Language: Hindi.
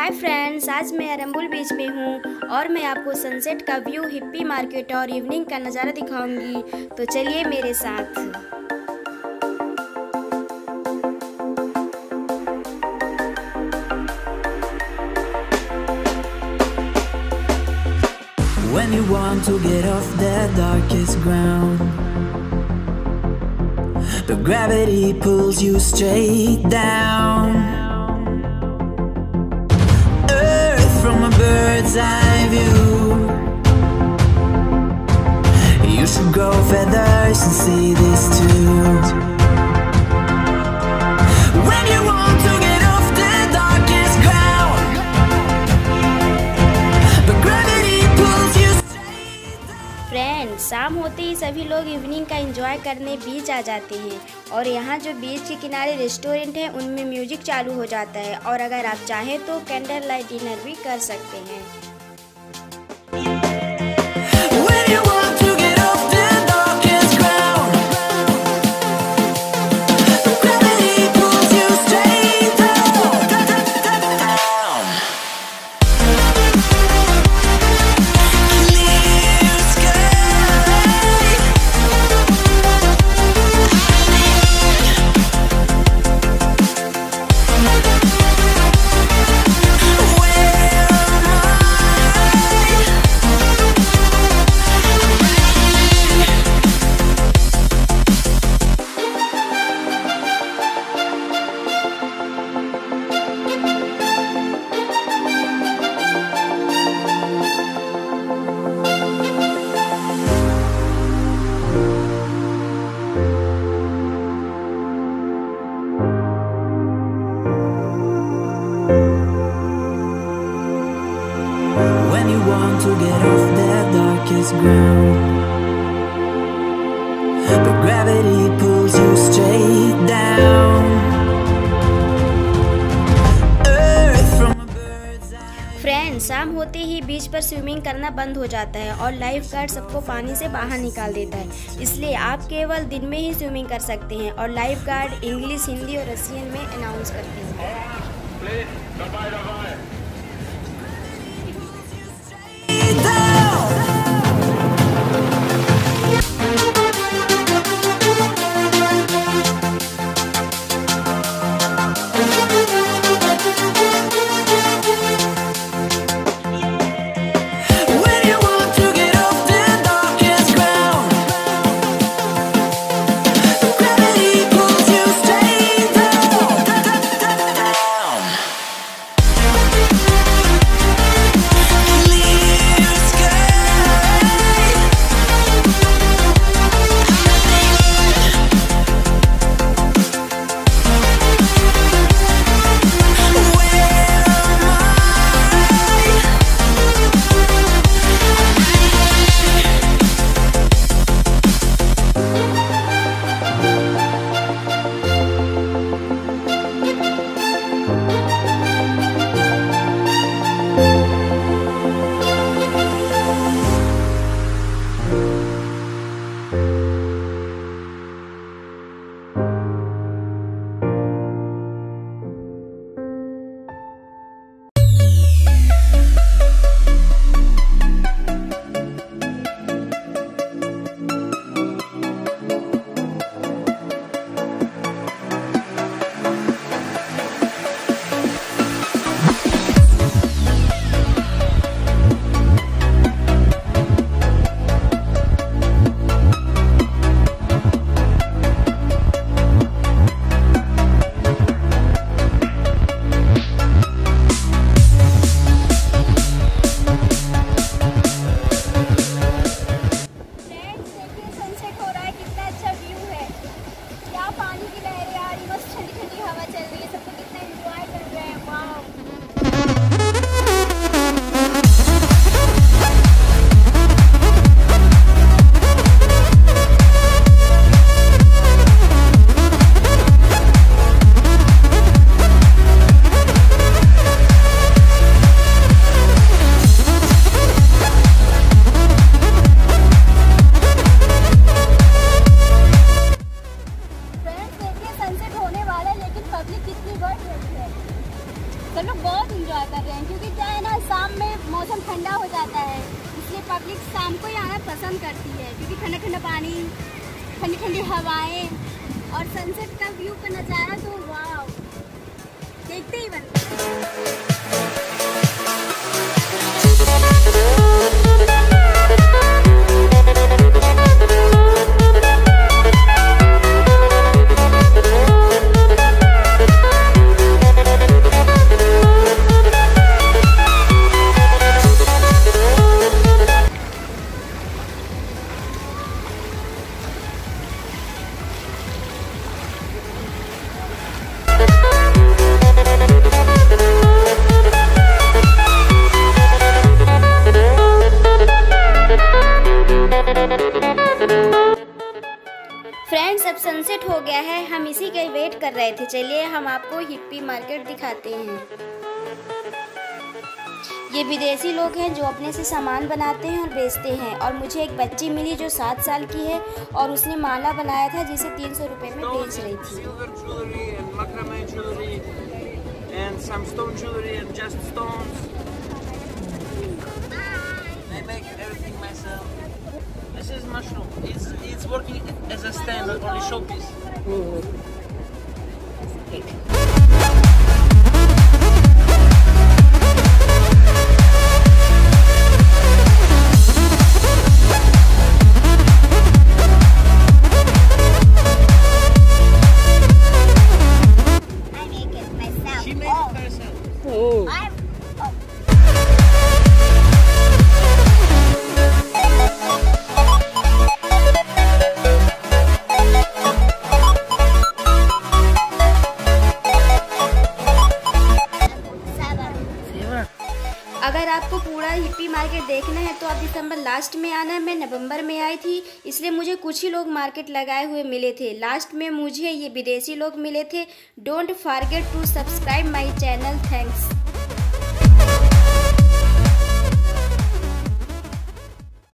हाय फ्रेंड्स, आज मैं अरंबोल बीच में हूँ और मैं आपको सनसेट का व्यू, हिप्पी मार्केट और इवनिंग का नज़ारा दिखाऊंगी। तो चलिए मेरे साथ। When you want to get off the darkest ground, the gravity pulls you straight down. Earth from a bird's eye view, you should grow feathers and see this too. शाम होते ही सभी लोग इवनिंग का एंजॉय करने बीच आ जाते हैं और यहाँ जो बीच के किनारे रेस्टोरेंट हैं उनमें म्यूजिक चालू हो जाता है और अगर आप चाहें तो कैंडल लाइट डिनर भी कर सकते हैं। When you want to get off the darkest ground, but gravity pulls you straight down. Earth from a bird's eye. Friends, शाम होते ही बीच पर स्विमिंग करना बंद हो जाता है और लाइफ गार्ड सबको पानी से बाहर निकाल देता है, इसलिए आप केवल दिन में ही स्विमिंग कर सकते हैं और लाइफ गार्ड इंग्लिश, हिंदी और रशियन में अनाउंस करते हैं। सब लोग बहुत इंजॉय कर रहे हैं, क्योंकि क्या है ना, शाम में मौसम ठंडा हो जाता है, इसलिए पब्लिक शाम को ही आना पसंद करती है, क्योंकि ठंडा ठंडा पानी, ठंडी ठंडी हवाएं और सनसेट का व्यू का नज़ारा तो वाह, देखते ही बनता है। फ्रेंड्स, अब सनसेट हो गया है, हम इसी के वेट कर रहे थे। चलिए हम आपको हिप्पी मार्केट दिखाते हैं। ये विदेशी लोग हैं जो अपने से सामान बनाते हैं और बेचते हैं। और मुझे एक बच्ची मिली जो 7 साल की है और उसने माला बनाया था जिसे 300 रुपये में बेच रही थी। This is mushroom. It's working as a stand on the showpiece. I make it myself. She made it herself. Oh. अगर आपको पूरा हिप्पी मार्केट देखना है तो आप दिसंबर लास्ट में आना। मैं नवंबर में आई थी, इसलिए मुझे कुछ ही लोग मार्केट लगाए हुए मिले थे। लास्ट में मुझे ये विदेशी लोग मिले थे। Don't forget to subscribe my channel. Thanks.